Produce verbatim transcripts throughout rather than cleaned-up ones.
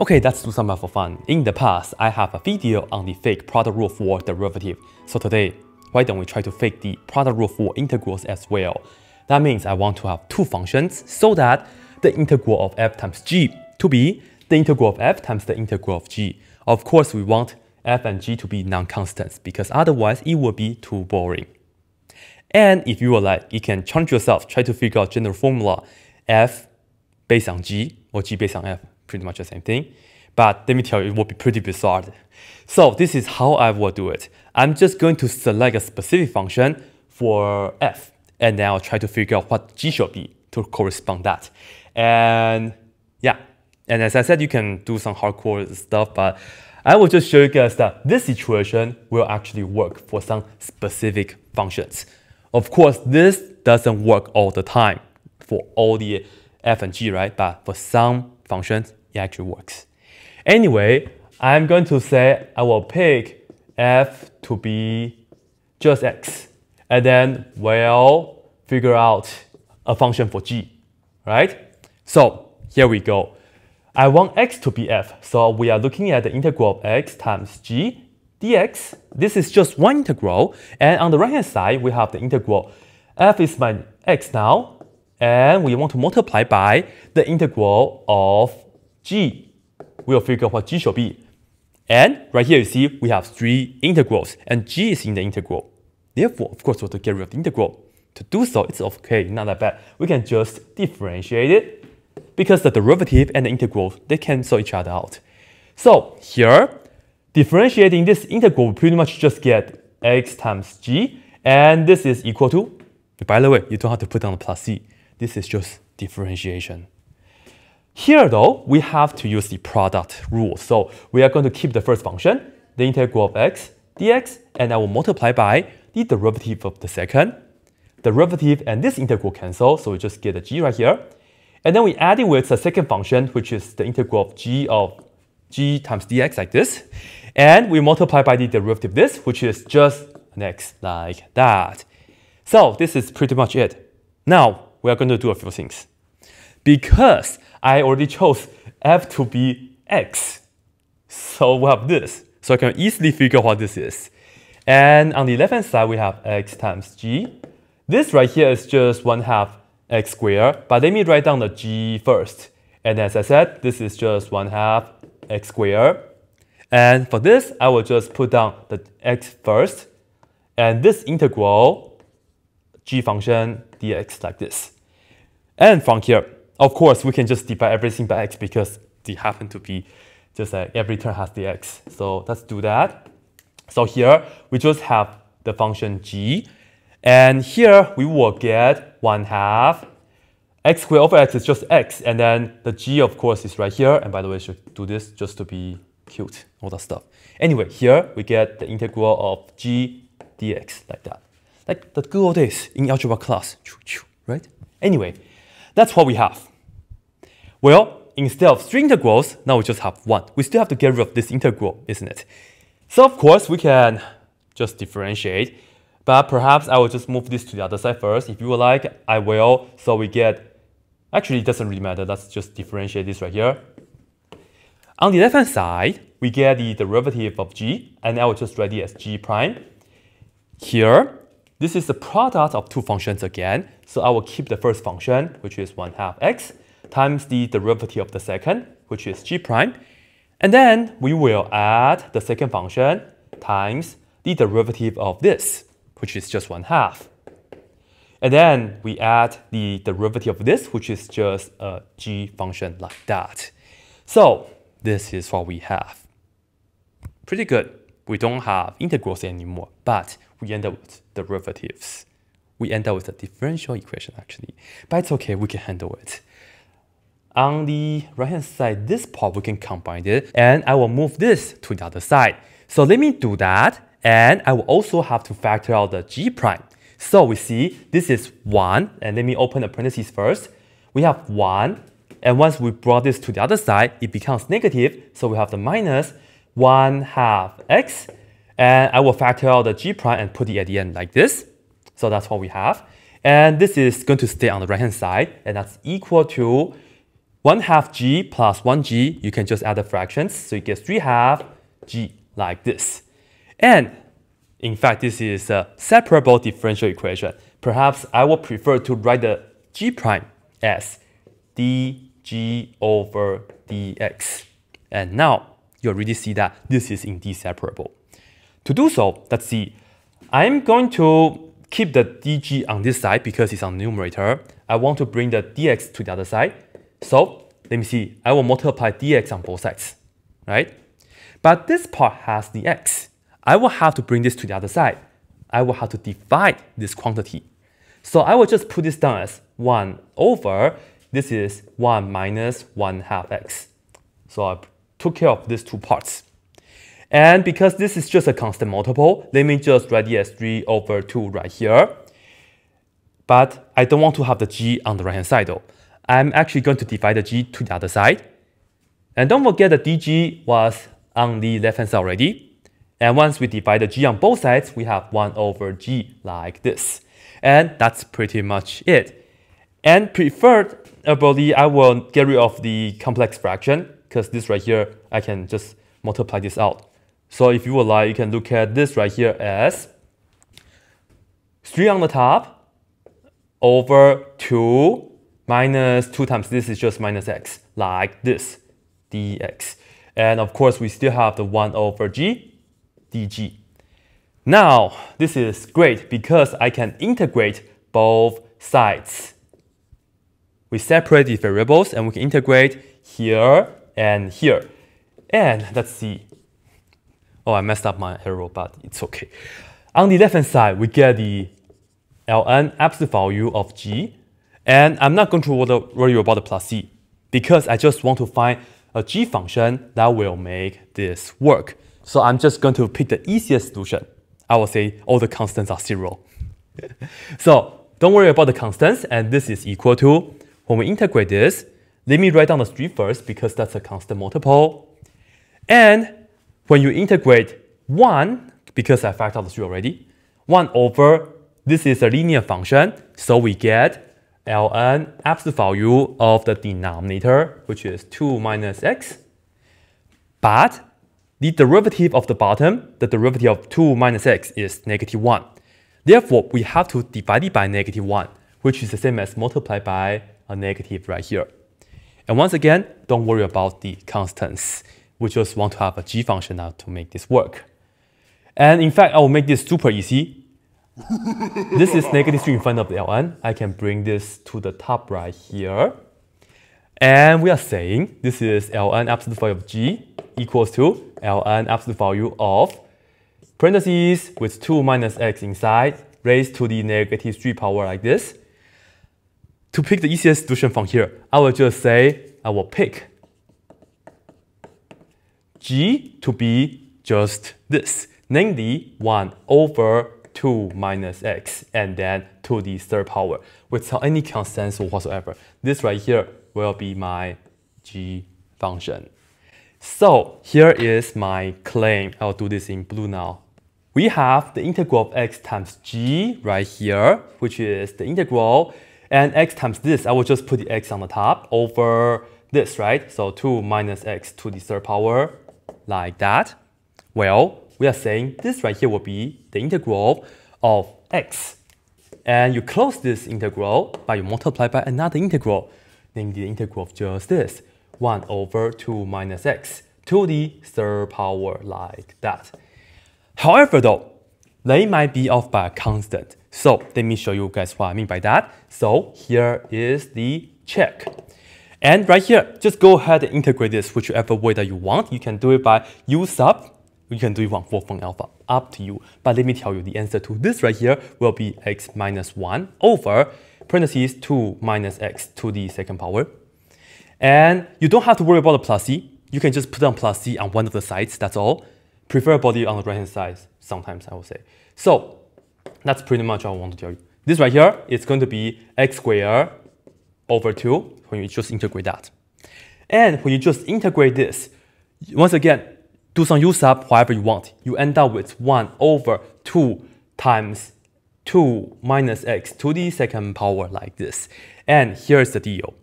Okay, let's do something for fun. In the past, I have a video on the fake product rule for derivative. So today, why don't we try to fake the product rule for integrals as well? That means I want to have two functions so that the integral of f times g to be the integral of f times the integral of g. Of course, we want f and g to be non-constants because otherwise it would be too boring. And if you would like, you can challenge yourself, try to figure out general formula f based on g or g based on f. Pretty much the same thing, but let me tell you, it will be pretty bizarre. So this is how I will do it. I'm just going to select a specific function for f, and then I'll try to figure out what g should be to correspond that. And yeah, and as I said, you can do some hardcore stuff, but I will just show you guys that this situation will actually work for some specific functions. Of course, this doesn't work all the time for all the f and g, right? But for some functions, it actually works. Anyway, I'm going to say I will pick f to be just x, and then we'll figure out a function for g, right? So here we go. I want x to be f, so we are looking at the integral of x times g dx. This is just one integral, and on the right hand side we have the integral. F is my x now, and we want to multiply by the integral of g. We'll figure out what g should be. And right here you see we have three integrals, and g is in the integral. Therefore, of course, we have to get rid of the integral. To do so, it's okay, not that bad. We can just differentiate it because the derivative and the integral, they cancel each other out. So here, differentiating this integral, we pretty much just get x times g, and this is equal to, by the way, you don't have to put down the plus c. This is just differentiation. Here though, we have to use the product rule. So we are going to keep the first function, the integral of x dx, and I will multiply by the derivative of the second. Derivative and this integral cancel, so we just get the g right here. And then we add it with the second function, which is the integral of g of g times dx, like this. And we multiply by the derivative of this, which is just an x, like that. So this is pretty much it. Now, we are going to do a few things. Because I already chose f to be x, so we have this. So I can easily figure out what this is. And on the left-hand side, we have x times g. This right here is just one half x squared, but let me write down the g first. And as I said, this is just one half x squared. And for this, I will just put down the x first. And this integral, g function, dx, like this. And from here, of course, we can just divide everything by x because they happen to be just like every term has dx. So let's do that. So here we just have the function g, and here we will get one half x squared over x is just x, and then the g of course is right here. And by the way, I should do this just to be cute, all that stuff. Anyway, here we get the integral of g dx, like that. Like the good old days in algebra class, right? Anyway, that's what we have. Well, instead of three integrals, now we just have one. We still have to get rid of this integral, isn't it? So of course, we can just differentiate, but perhaps I will just move this to the other side first. If you would like, I will. So we get, actually it doesn't really matter, let's just differentiate this right here. On the left-hand side, we get the derivative of g, and I will just write it as g prime. Here, this is the product of two functions again, so I will keep the first function, which is one half x, times the derivative of the second, which is g prime, and then we will add the second function times the derivative of this, which is just one half. And then we add the derivative of this, which is just a g function, like that. So this is what we have. Pretty good. We don't have integrals anymore, but we end up with derivatives. We end up with a differential equation, actually. But it's okay, we can handle it. On the right-hand side, this part, we can combine it, and I will move this to the other side. So let me do that, and I will also have to factor out the g prime. So we see this is one, and let me open the parentheses first. We have one, and once we brought this to the other side, it becomes negative, so we have the minus one half x, and I will factor out the g prime and put it at the end like this. So that's what we have. And this is going to stay on the right hand side, and that's equal to one half g plus one g, you can just add the fractions, so you get three half g, like this. And in fact, this is a separable differential equation. Perhaps I would prefer to write the g prime as dg over dx. And now you already see that this is indeed separable. To do so, let's see. I'm going to keep the dg on this side because it's on the numerator. I want to bring the dx to the other side. So let me see. I will multiply dx on both sides, right? But this part has the x. I will have to bring this to the other side. I will have to divide this quantity. So I will just put this down as one over, this is one minus one half x. So I took care of these two parts. And because this is just a constant multiple, let me just write it as three over two right here. But I don't want to have the g on the right hand side though. I'm actually going to divide the g to the other side. And don't forget that dg was on the left hand side already. And once we divide the g on both sides, we have one over g like this. And that's pretty much it. And preferably, I will get rid of the complex fraction because this right here, I can just multiply this out. So if you would like, you can look at this right here as three on the top over two minus two times this is just minus x, like this, dx. And of course, we still have the one over g dg. Now, this is great because I can integrate both sides. We separate the variables and we can integrate here and here. And let's see. Oh, I messed up my arrow, but it's okay. On the left hand side, we get the ln absolute value of g. And I'm not going to worry about the plus c because I just want to find a g function that will make this work. So I'm just going to pick the easiest solution. I will say all the constants are zero. So don't worry about the constants, and this is equal to, when we integrate this, let me write down the three first because that's a constant multiple. And when you integrate one, because I factored out the three already, one over, this is a linear function, so we get ln absolute value of the denominator, which is two minus x, but the derivative of the bottom, the derivative of two minus x is negative one. Therefore, we have to divide it by negative one, which is the same as multiply by a negative right here. And once again, don't worry about the constants. We just want to have a g function now to make this work. And in fact, I will make this super easy. This is negative three in front of the ln. I can bring this to the top right here. And we are saying this is ln absolute value of g equals to ln absolute value of parentheses with two minus x inside raised to the negative three power like this. To pick the easiest solution from here, I will just say I will pick g to be just this, namely one over two minus x and then to the third power without any constants whatsoever. This right here will be my g function. So here is my claim. I'll do this in blue now. We have the integral of x times g right here, which is the integral, and x times this, I will just put the x on the top over this, right? So two minus x to the third power, like that. Well, we are saying this right here will be the integral of x. And you close this integral by you multiply by another integral, namely the integral of just this, one over two minus x to the third power like that. However though, they might be off by a constant. So let me show you guys what I mean by that. So here is the check. And right here, just go ahead and integrate this whichever way that you want. You can do it by u sub, you can do it one fourth from alpha, up to you. But let me tell you, the answer to this right here will be x minus one over parentheses two minus x to the second power. And you don't have to worry about the plus c. You can just put down plus c on one of the sides, that's all. Preferably on the right hand side, sometimes I will say. So that's pretty much what I want to tell you. This right here is going to be x squared over two when you just integrate that. And when you just integrate this, once again, do some u sub, however you want. You end up with one over two times two minus x to the second power like this. And here's the deal.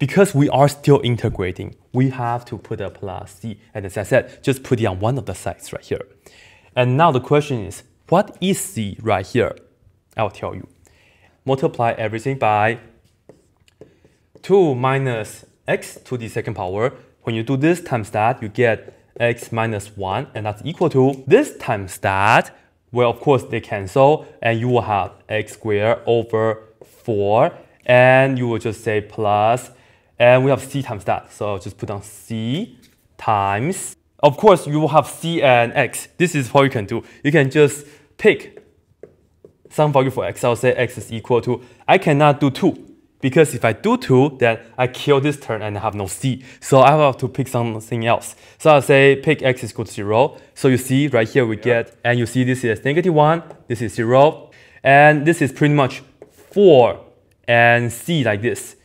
because we are still integrating, we have to put a plus C. And as I said, just put it on one of the sides right here. And now the question is, what is C right here? I'll tell you. Multiply everything by two minus x to the second power. When you do this times that, you get x minus one, and that's equal to this times that. Well, of course, they cancel, and you will have x squared over four, and you will just say plus, and we have c times that. So I'll just put down c times. Of course, you will have c and x. This is what you can do. You can just pick some value for x. I'll say x is equal to, I cannot do two, because if I do two, then I kill this term and I have no c. So I have to pick something else. So I'll say pick x is equal to zero. So you see right here we get, and you see this is negative one, this is zero, and this is pretty much four and c like this.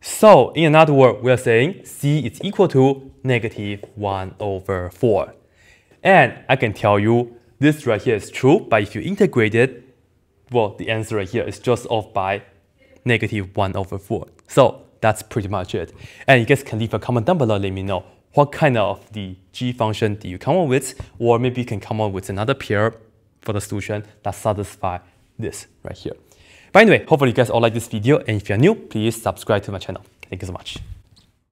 So in another word, we are saying c is equal to negative one over four. And I can tell you this right here is true, but if you integrate it, well, the answer right here is just off by negative one over four. So that's pretty much it. And you guys can leave a comment down below, let me know what kind of the g function do you come up with, or maybe you can come up with another pair for the solution that satisfies this right here. But anyway, hopefully you guys all like this video, and if you're new, please subscribe to my channel. Thank you so much.